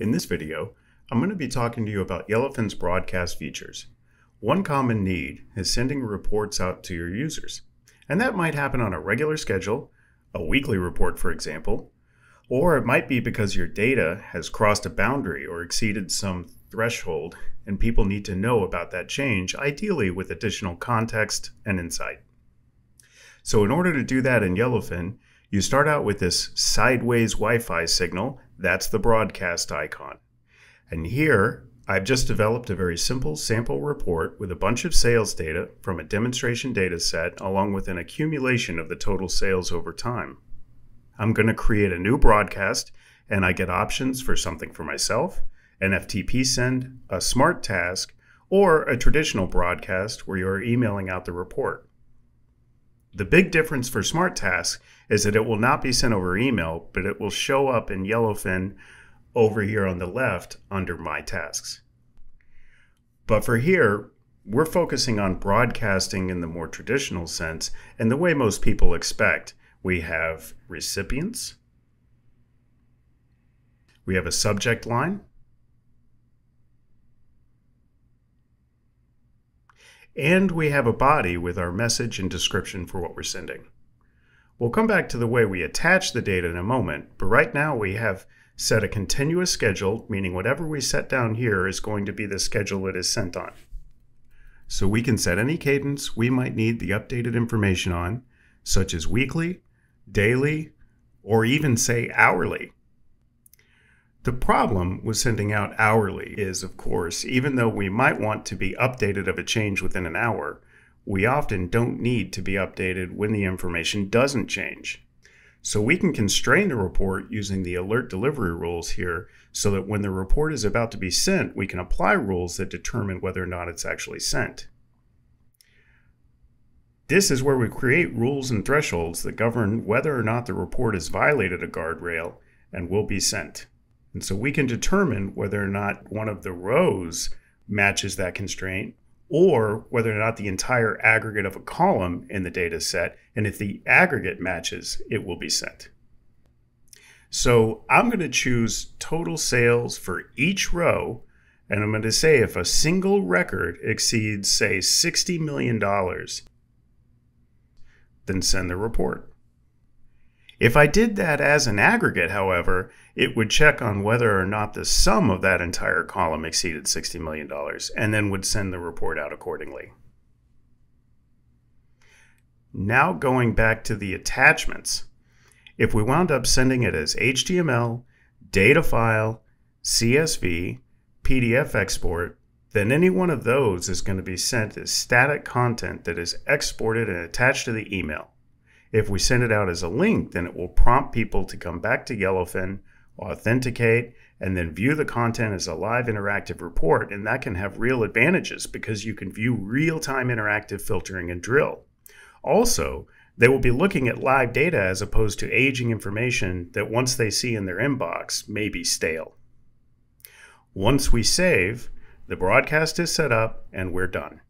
In this video, I'm going to be talking to you about Yellowfin's broadcast features. One common need is sending reports out to your users, and that might happen on a regular schedule, a weekly report for example, or it might be because your data has crossed a boundary or exceeded some threshold and people need to know about that change, ideally with additional context and insight. So in order to do that in Yellowfin, you start out with this sideways Wi-Fi signal. That's the broadcast icon. And here, I've just developed a very simple sample report with a bunch of sales data from a demonstration data set along with an accumulation of the total sales over time. I'm going to create a new broadcast, and I get options for something for myself, an FTP send, a smart task, or a traditional broadcast where you're emailing out the report. The big difference for Smart Task is that it will not be sent over email, but it will show up in Yellowfin over here on the left under My Tasks. But for here, we're focusing on broadcasting in the more traditional sense and the way most people expect. We have recipients, we have a subject line, and we have a body with our message and description for what we're sending. We'll come back to the way we attach the data in a moment, but right now we have set a continuous schedule, meaning whatever we set down here is going to be the schedule it is sent on. So we can set any cadence we might need the updated information on, such as weekly, daily, or even say hourly. The problem with sending out hourly is, of course, even though we might want to be updated of a change within an hour, we often don't need to be updated when the information doesn't change. So we can constrain the report using the alert delivery rules here so that when the report is about to be sent, we can apply rules that determine whether or not it's actually sent. This is where we create rules and thresholds that govern whether or not the report has violated a guardrail and will be sent. And so we can determine whether or not one of the rows matches that constraint, or whether or not the entire aggregate of a column in the data set, and if the aggregate matches, it will be sent. So I'm going to choose total sales for each row, and I'm going to say if a single record exceeds, say, $60 million, then send the report. If I did that as an aggregate, however, it would check on whether or not the sum of that entire column exceeded $60 million and then would send the report out accordingly. Now going back to the attachments, if we wound up sending it as HTML, data file, CSV, PDF export, then any one of those is going to be sent as static content that is exported and attached to the email. If we send it out as a link, then it will prompt people to come back to Yellowfin, authenticate, and then view the content as a live interactive report. And that can have real advantages because you can view real-time interactive filtering and drill. Also, they will be looking at live data as opposed to aging information that once they see in their inbox may be stale. Once we save, the broadcast is set up and we're done.